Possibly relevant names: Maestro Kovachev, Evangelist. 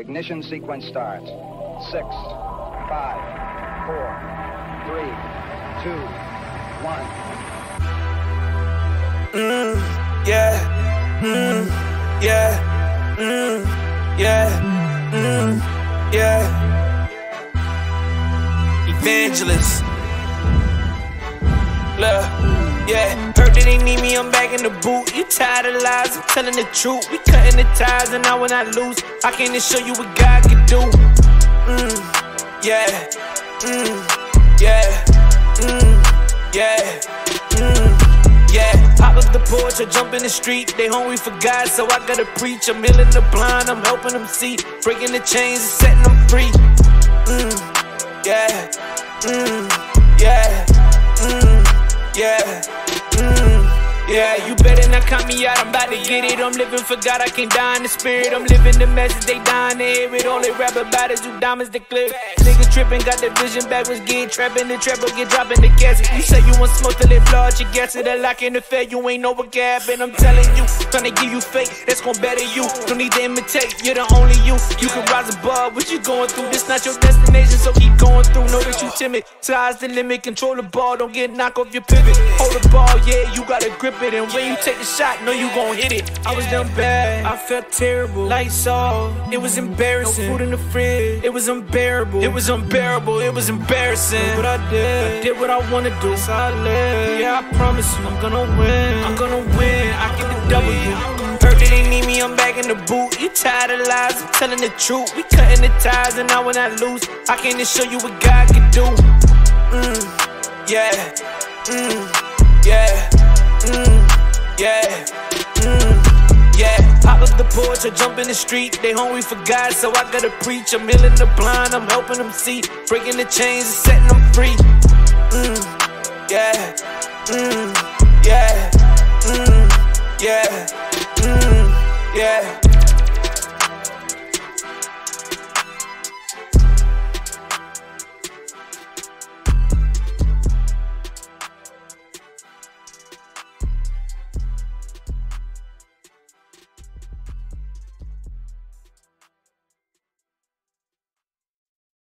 Ignition sequence starts. 6, 5, 4, 3, 2, 1. Yeah. Yeah. Yeah. Yeah. Evangelist. Love. Yeah, heard that they need me, I'm back in the boot. You tired of lies, I'm telling the truth. We cutting the ties and I will not lose. I can't just show you what God can do. Yeah, yeah, yeah, yeah. Hop up the porch or jump in the street. They hungry for God, so I gotta preach. I'm healing the blind, I'm helping them see. Breaking the chains and setting them free. Yeah, yeah, yeah. Yeah, you better not count me out, I'm about to get it. I'm living for God, I can't die in the spirit. I'm living the message, they dying to hear it. All they rap about is you diamonds declared. Nigga tripping, got the vision backwards. Get trapping the trap, or get dropping the gasket. You say you want smoke till it flawed, you gas it. A lock in the fed, you ain't over gap. And I'm telling you, trying to give you fake, that's gon' better you. Don't need to imitate, you're the only you. You can rise above what you going through. This not your destination, so keep going through. Know that you timid, size the limit. Control the ball, don't get knocked off your pivot. Hold the ball, yeah, you gotta grip it, and when you take the shot, know you gon' hit it. I was down bad, I felt terrible. Lights off, it was embarrassing. No food in the fridge, it was unbearable. It was unbearable, it was embarrassing. Look what I did, I did what I wanna do. So I live, yeah, I promise you, I'm gonna win. I'm gonna win, I get the W. Heard that they need me, I'm back in the boot. You tired of lies, I'm telling the truth. We cutting the ties and I will not lose. I can't just show you what God can do. Yeah, yeah. Yeah, yeah. Hop up the porch or jump in the street. They hungry for God, so I gotta preach. I'm healing the blind, I'm helping them see. Breaking the chains and setting them free. Yeah, yeah, yeah, yeah.